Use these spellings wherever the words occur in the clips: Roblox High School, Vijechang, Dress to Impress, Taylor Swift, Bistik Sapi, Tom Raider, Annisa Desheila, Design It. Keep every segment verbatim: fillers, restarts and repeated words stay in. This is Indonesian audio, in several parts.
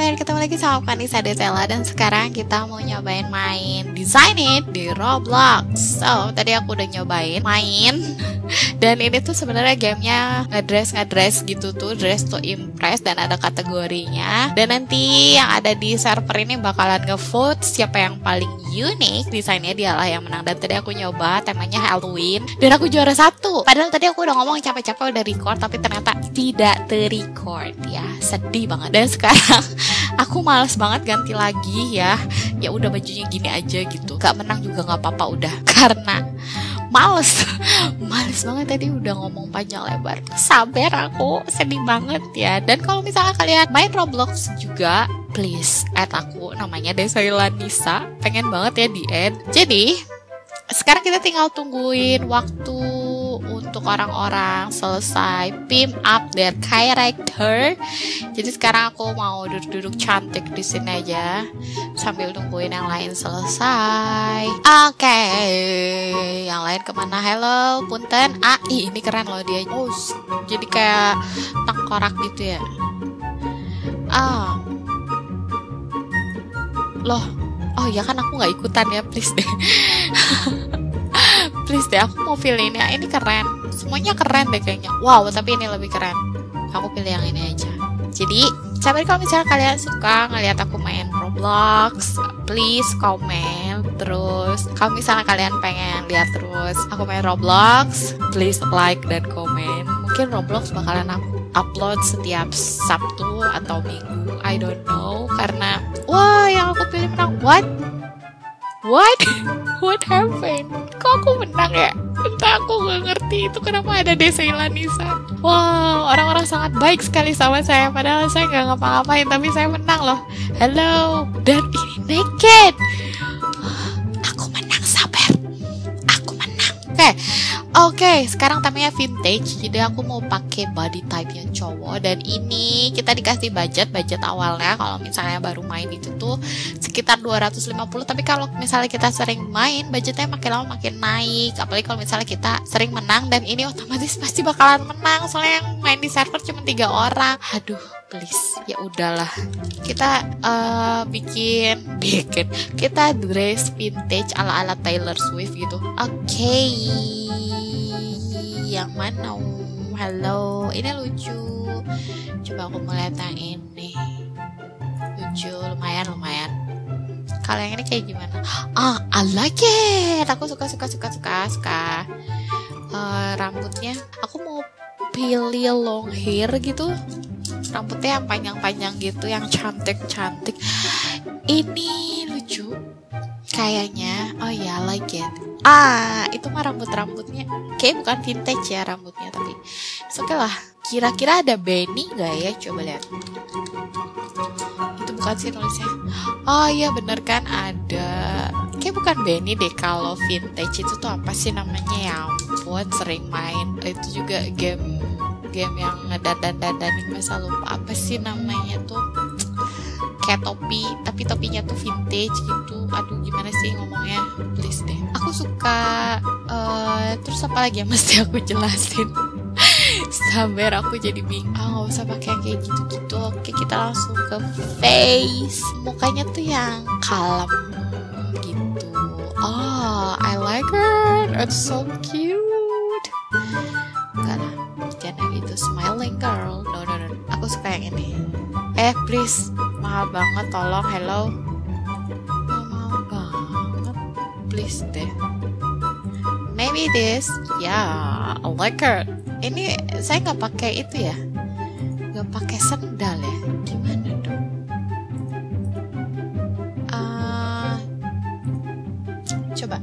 kabar? Ketemu lagi sama aku Annisa Desheila. Dan sekarang kita mau nyobain main Design It di Roblox. So, tadi aku udah nyobain main. Dan ini tuh sebenarnya gamenya ngedress-ngedress gitu tuh, Dress to Impress, dan ada kategorinya. Dan nanti yang ada di server ini bakalan ngevote siapa yang paling unik desainnya, dialah yang menang. Dan tadi aku nyoba temanya Halloween dan aku juara satu. Padahal tadi aku udah ngomong capek-capek udah record, tapi ternyata tidak terrecord ya, sedih banget. Dan sekarang aku males banget ganti lagi ya. Ya udah bajunya gini aja gitu. Gak menang juga gak apa-apa udah, karena males. Males banget tadi udah ngomong panjang lebar. Sabar aku, sedih banget ya. Dan kalau misalnya kalian main Roblox juga, please add aku, namanya Desheila Nisa. Pengen banget ya di add. Jadi sekarang kita tinggal tungguin waktu untuk orang-orang selesai pimp up their character. Jadi sekarang aku mau duduk-duduk cantik di sini aja sambil tungguin yang lain selesai. Oke, okay. Yang lain kemana? Hello, punten. Ah, ini keren loh dia. Oh, jadi kayak tengkorak gitu ya. Ah. Oh. Loh, oh ya kan aku nggak ikutan ya, please deh. Please deh, aku mau pilih ini. Ini keren, semuanya keren deh kayaknya. Wow, tapi ini lebih keren. Aku pilih yang ini aja. Jadi, sabar kalau misalnya kalian suka ngeliat aku main Roblox, please komen. Terus, kalau misalnya kalian pengen lihat terus aku main Roblox, please like dan komen. Mungkin Roblox bakalan aku upload setiap Sabtu atau Minggu, I don't know, karena wah, yang aku pilih menang. What? What? What happened? Kok aku menang ya? Entah, aku gak ngerti itu kenapa ada Desheila Nisa. Wow, orang-orang sangat baik sekali sama saya, padahal saya gak ngapa-ngapain, tapi saya menang loh. Hello. Dan ini naked. Aku menang, sabar. Aku menang. Oke okay. Oke, okay, sekarang temanya vintage. Jadi aku mau pakai body type yang cowok. Dan ini kita dikasih budget. Budget awalnya kalau misalnya baru main itu tuh sekitar dua ratus lima puluh. Tapi kalau misalnya kita sering main, budgetnya makin lama makin naik. Apalagi kalau misalnya kita sering menang. Dan ini otomatis pasti bakalan menang, soalnya yang main di server cuma tiga orang. Aduh, please, ya udahlah, kita uh, bikin bikin kita dress vintage ala ala Taylor Swift gitu. Oke, okay. Yang mana? Halo, ini lucu. Coba aku melihat yang ini, lucu, lumayan lumayan. Kalau yang ini kayak gimana? Ah, I like it. Aku suka suka suka suka suka. Uh, rambutnya, aku mau pilih long hair gitu. Rambutnya yang panjang-panjang gitu, yang cantik-cantik. Ini lucu kayaknya. Oh ya, like it. Ah, itu mah rambut-rambutnya kayak bukan vintage ya rambutnya, tapi oke lah. Kira-kira ada Benny gak ya? Coba lihat. Itu bukan sih nulisnya. Oh iya bener kan, ada. Kayak bukan Benny deh. Kalau vintage itu tuh apa sih namanya? Ya ampun, sering main. Itu juga game game yang ngedandan-dandanin, masa lupa apa sih namanya tuh, kayak topi tapi topinya tuh vintage gitu. Aduh, gimana sih ngomongnya, please deh. Aku suka. Uh, terus apa lagi yang mesti aku jelasin? Sabar, aku jadi bingung. Ah, gak usah pakai yang kayak gitu-gitu. Oke, kita langsung ke face. Mukanya tuh yang kalem gitu. Oh, I like it, it's so cute. Enggak lah, jangan gitu, smiling girl. No, no, no, aku suka yang ini. Eh, please, mahal banget, tolong. Hello, mahal banget, please deh. Maybe this, yeah, I like it. Ini saya nggak pakai itu ya, nggak pakai sendal ya? Gimana dong? Uh, coba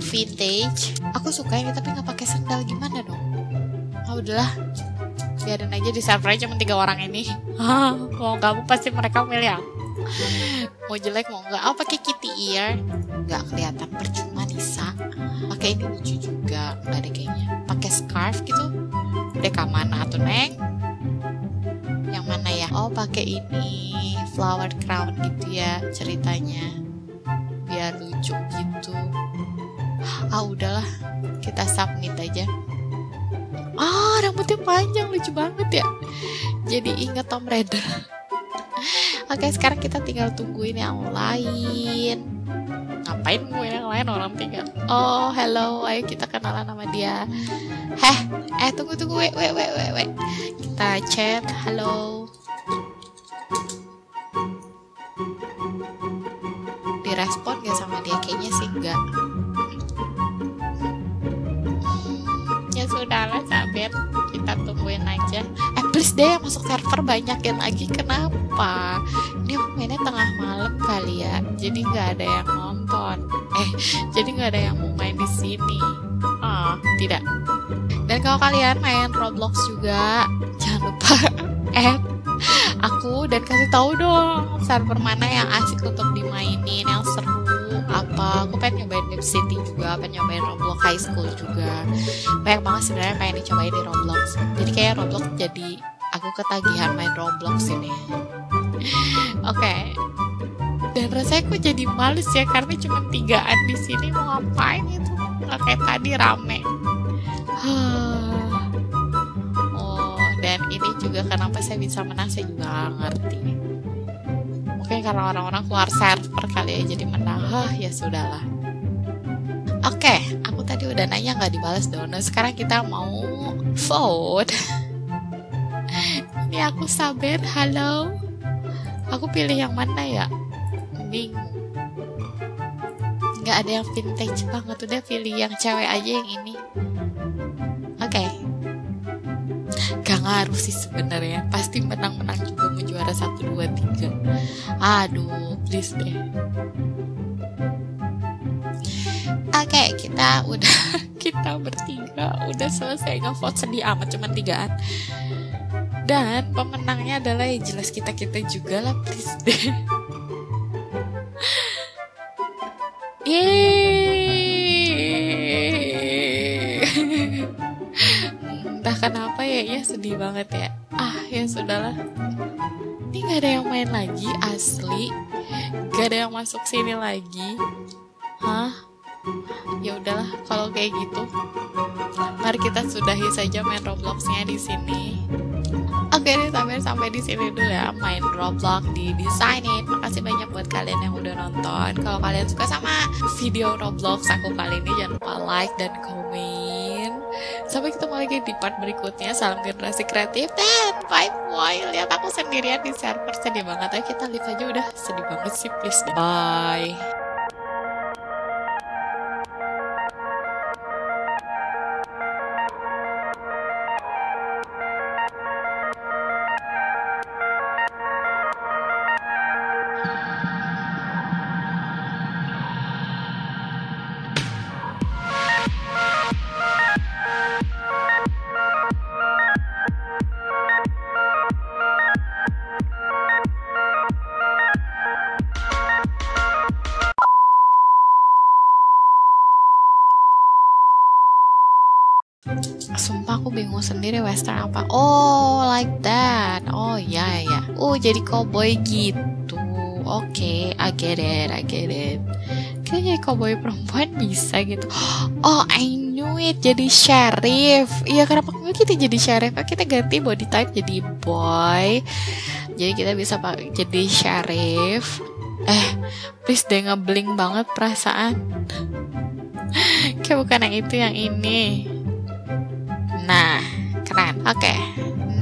vintage. Aku suka ini tapi nggak pakai sendal, gimana dong? Oh, udahlah, biarin aja di server cuma tiga orang ini. Kalau kamu pasti mereka milih aku. Mau jelek mau enggak. Oh, pakai kitty ear, nggak kelihatan, percuma Nisa. Pakai ini lucu juga, nggak ada kayaknya. Pakai scarf gitu. Deka mana tuh neng? Yang mana ya? Oh, pakai ini flower crown gitu ya ceritanya. Biar lucu gitu. Ah, udahlah, kita submit aja. Ah, rambutnya panjang, lucu banget ya. Jadi inget Tom Raider. Oke, sekarang kita tinggal tungguin yang lain. Ngapain gue yang lain, orang tinggal. Oh, hello, ayo kita kenalan sama dia. Heh, eh tunggu tunggu, wait wait wait wait wait. Kita chat, halo. Direspon gak sama dia? Kayaknya sih enggak. Ya sudahlah, sabar. Kita tungguin aja. Eh, please deh yang masuk server banyakin lagi. Kenapa? Dia mainnya tengah malam kali ya. Jadi nggak ada yang nonton. Eh, jadi nggak ada yang mau main di sini. Ah, tidak. Dan kalau kalian main Roblox juga, jangan lupa add aku dan kasih tahu dong server mana yang asik untuk dimainin, yang seru apa. Aku pengen nyobain Deep City juga, pengen nyobain Roblox High School juga. Banyak banget sebenarnya pengen dicobain di Roblox. Jadi kayak Roblox, jadi aku ketagihan main Roblox ini. Oke. Okay. Dan rasanya aku jadi males ya karena cuma tigaan di sini, mau ngapain itu? Nggak kayak tadi rame. Oh, dan ini juga kenapa saya bisa menang, saya juga ngerti. Mungkin karena orang-orang keluar server kali ya, jadi menang. Hah, ya sudahlah. Oke, okay, aku tadi udah nanya nggak dibalas donor. Sekarang kita mau vote. Ini aku sabar, halo. Aku pilih yang mana ya? Mending nggak ada yang vintage banget, udah pilih yang cewek aja yang ini. Oke, okay. Gak ngaruh sih sebenarnya. Pasti menang-menang juga mau juara satu, dua, tiga. Aduh, please deh. Oke, okay, kita udah kita bertiga udah selesai ngevote. Sedih amat cuman tigaan. Dan pemenangnya adalah ya jelas kita-kita juga lah, please deh. Yeay. Entah kenapa ya, ya sedih banget ya. Ah, ya sudahlah. Ini gak ada yang main lagi, asli. Gak ada yang masuk sini lagi. Hah? Ya udahlah, kalau kayak gitu, mari kita sudahi saja main Robloxnya di sini. Oke deh, sampai sampai di sini dulu ya main Roblox di Design It. Makasih banyak buat kalian yang udah nonton. Kalau kalian suka sama video Roblox aku kali ini, jangan lupa like dan komen. Sampai ketemu lagi di part berikutnya. Salam generasi kreatif dan bye boy. Lihat aku sendirian di server, sedih banget. Ayo kita live aja udah, sedih banget sih, please. Bye. Sumpah aku bingung sendiri western apa. Oh, like that. Oh ya ya. Oh, jadi cowboy gitu. Oke, okay, I get it, I get it. Kayaknya cowboy perempuan bisa gitu. Oh, I knew it. Jadi sheriff. Iya, kenapa kita jadi sheriff? Kita ganti body type jadi boy. Jadi kita bisa pakai jadi sheriff. Eh, please deh, ngebling banget perasaan. Kayak bukan yang itu, yang ini. Nah, keren. Oke, okay.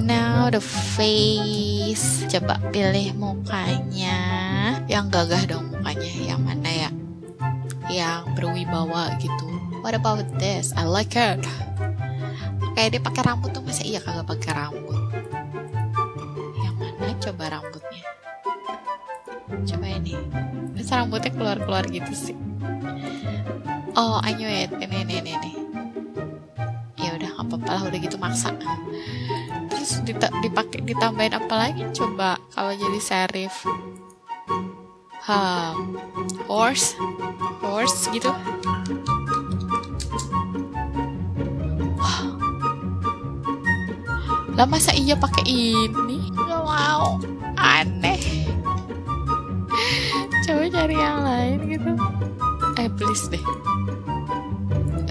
Now the face. Coba pilih mukanya. Yang gagah dong mukanya. Yang mana ya? Yang berwibawa gitu. What about this? I like it. Oke, okay, dia pakai rambut tuh. Masa iya kagak pakai rambut? Yang mana coba rambutnya? Coba ini. Masa rambutnya keluar-keluar gitu sih? Oh, I knew it. Ini, ini, ini, ini. Apa-apa lah, udah gitu maksa. Terus dipakai ditambahin apa lagi coba kalau jadi serif? Ha, horse, horse gitu. Wah. Lah masa iya pakai ini? Wow, aneh. Coba cari yang lain gitu. Eh, please deh.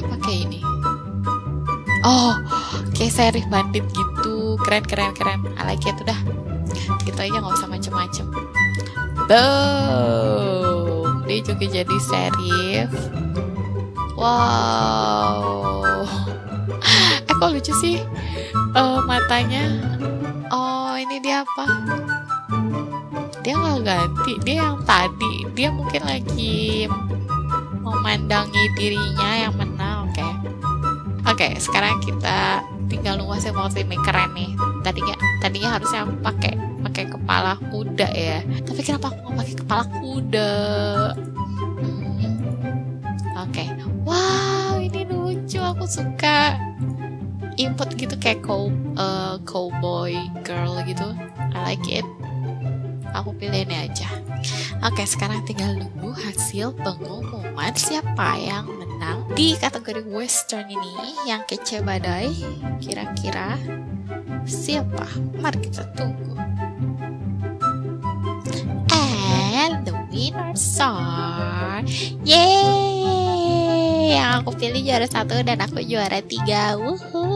Pakai ini. Oh, kayak serif bandit gitu. Keren, keren, keren. I like it, udah. Gitu aja, nggak usah macem-macem. Boom, dia juga jadi serif. Wow. Eh, kok lucu sih uh, matanya. Oh, ini dia apa? Dia nggak ganti. Dia yang tadi. Dia mungkin lagi memandangi dirinya yang menang. Oke, okay. Oke. Okay, sekarang kita tinggal luasin motif ini, keren nih. Tadinya, tadinya harusnya aku pakai pakai kepala kuda ya. Tapi kenapa aku nggak pakai kepala kuda? Hmm. Oke, okay. Wow, ini lucu. Aku suka input gitu kayak cow, uh, cowboy girl gitu. I like it. Aku pilih ini aja. Oke, sekarang tinggal nunggu hasil pengumuman siapa yang menang di kategori western ini yang kece badai. Kira-kira siapa? Mari kita tunggu. And the winners are, yeay, yang aku pilih juara satu dan aku juara tiga. Wuhu.